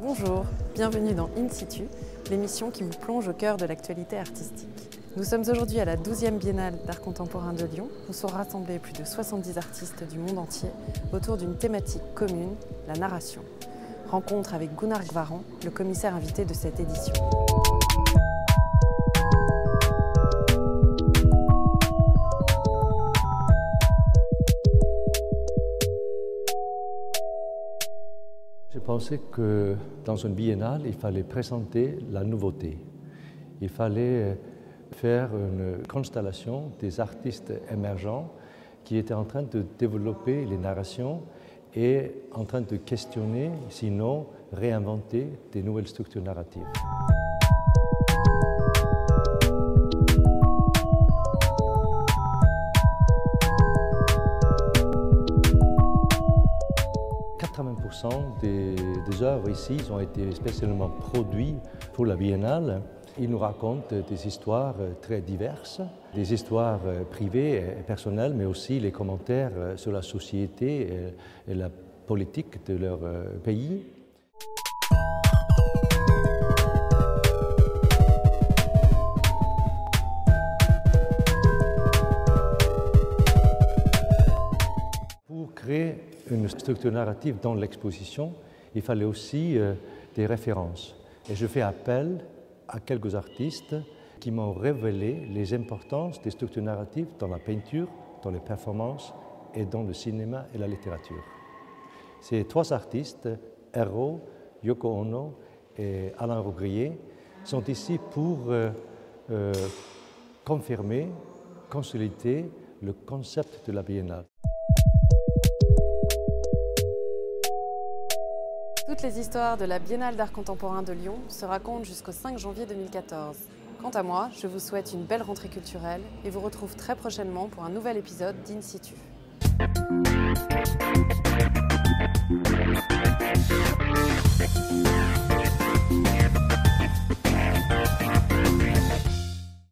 Bonjour, bienvenue dans In Situ, l'émission qui vous plonge au cœur de l'actualité artistique. Nous sommes aujourd'hui à la 12e Biennale d'Art Contemporain de Lyon, où sont rassemblés plus de 70 artistes du monde entier autour d'une thématique commune, la narration. Rencontre avec Gunnar Gvaran, le commissaire invité de cette édition. J'ai pensé que dans une biennale, il fallait présenter la nouveauté. Il fallait faire une constellation des artistes émergents qui étaient en train de développer les narrations et en train de questionner, sinon réinventer, des nouvelles structures narratives. Des œuvres ici ont été spécialement produites pour la Biennale. Ils nous racontent des histoires très diverses, des histoires privées et personnelles, mais aussi les commentaires sur la société et la politique de leur pays. Pour créer une structure narrative dans l'exposition, il fallait aussi des références. Et je fais appel à quelques artistes qui m'ont révélé les importances des structures narratives dans la peinture, dans les performances et dans le cinéma et la littérature. Ces trois artistes, Ero, Yoko Ono et Alain Rougrier, sont ici pour confirmer, consolider le concept de la Biennale. Toutes les histoires de la Biennale d'Art Contemporain de Lyon se racontent jusqu'au 5 janvier 2014. Quant à moi, je vous souhaite une belle rentrée culturelle et vous retrouve très prochainement pour un nouvel épisode d'In Situ.